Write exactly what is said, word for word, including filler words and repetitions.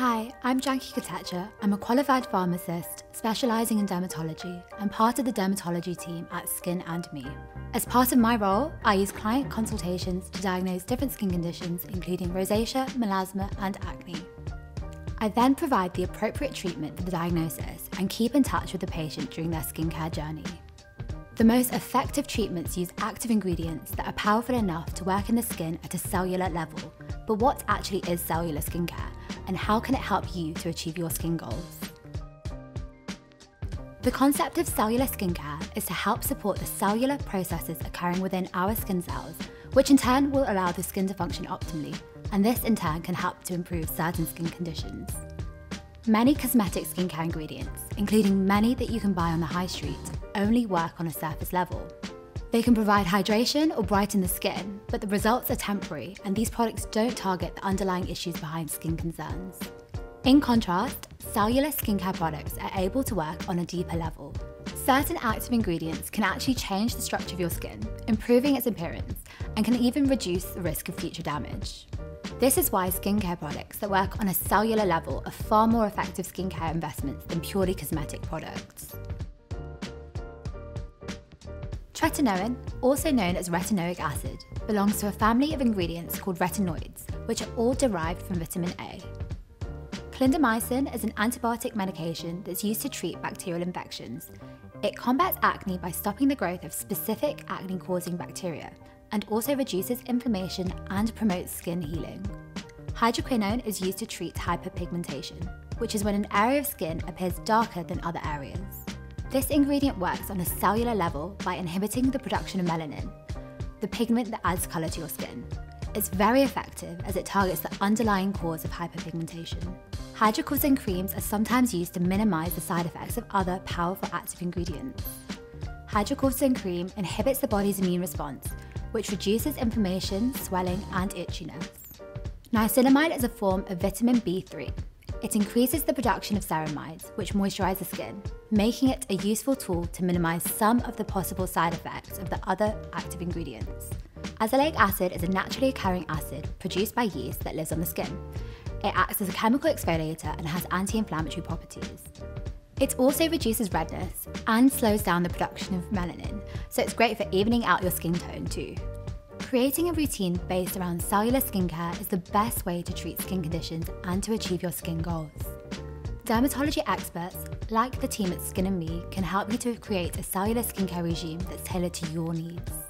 Hi, I'm Janki Kotecha. I'm a qualified pharmacist specializing in dermatology and part of the dermatology team at Skin and Me. As part of my role, I use client consultations to diagnose different skin conditions, including rosacea, melasma, and acne. I then provide the appropriate treatment for the diagnosis and keep in touch with the patient during their skincare journey. The most effective treatments use active ingredients that are powerful enough to work in the skin at a cellular level. But what actually is cellular skincare, and how can it help you to achieve your skin goals? The concept of cellular skincare is to help support the cellular processes occurring within our skin cells, which in turn will allow the skin to function optimally, and this in turn can help to improve certain skin conditions. Many cosmetic skincare ingredients, including many that you can buy on the high street, only work on a surface level. They can provide hydration or brighten the skin, but the results are temporary, and these products don't target the underlying issues behind skin concerns. In contrast, cellular skincare products are able to work on a deeper level. Certain active ingredients can actually change the structure of your skin, improving its appearance, and can even reduce the risk of future damage. This is why skincare products that work on a cellular level are far more effective skincare investments than purely cosmetic products. Tretinoin, also known as retinoic acid, belongs to a family of ingredients called retinoids, which are all derived from vitamin A. Clindamycin is an antibiotic medication that's used to treat bacterial infections. It combats acne by stopping the growth of specific acne-causing bacteria, and also reduces inflammation and promotes skin healing. Hydroquinone is used to treat hyperpigmentation, which is when an area of skin appears darker than other areas. This ingredient works on a cellular level by inhibiting the production of melanin, the pigment that adds color to your skin. It's very effective as it targets the underlying cause of hyperpigmentation. Hydrocortisone creams are sometimes used to minimize the side effects of other powerful active ingredients. Hydrocortisone cream inhibits the body's immune response, which reduces inflammation, swelling, and itchiness. Niacinamide is a form of vitamin B three. It increases the production of ceramides, which moisturize the skin, making it a useful tool to minimize some of the possible side effects of the other active ingredients. Azelaic acid is a naturally occurring acid produced by yeast that lives on the skin. It acts as a chemical exfoliator and has anti-inflammatory properties. It also reduces redness and slows down the production of melanin, so it's great for evening out your skin tone too. Creating a routine based around cellular skincare is the best way to treat skin conditions and to achieve your skin goals. Dermatology experts, like the team at Skin and Me, can help you to create a cellular skincare regime that's tailored to your needs.